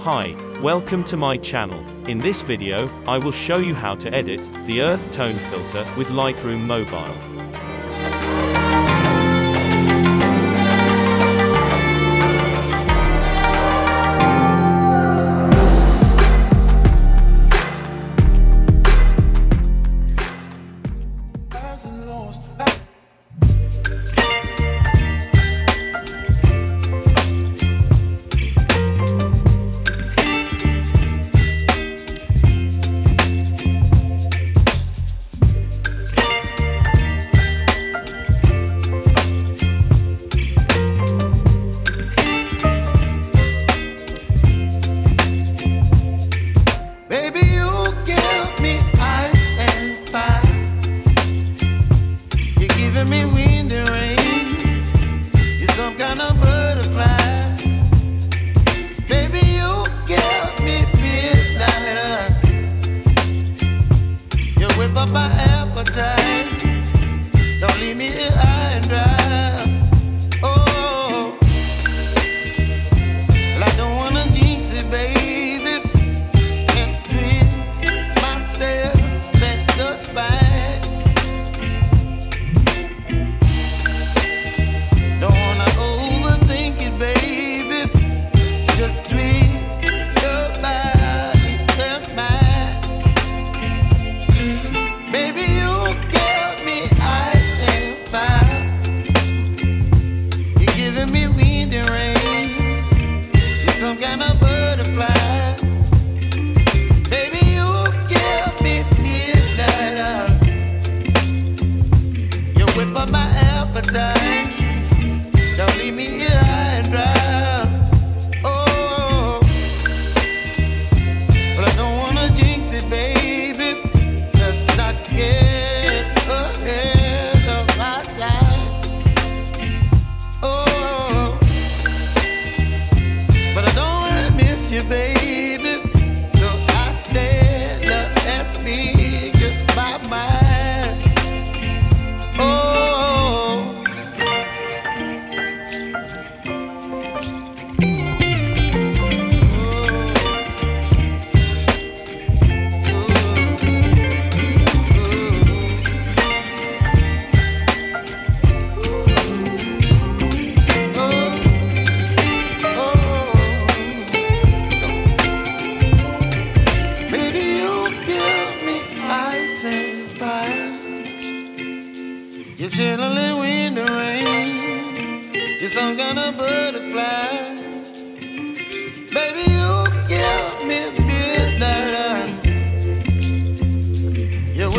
Hi, welcome to my channel. In this video, I will show you how to edit the Earth Tone filter with Lightroom Mobile.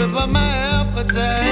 But my appetite.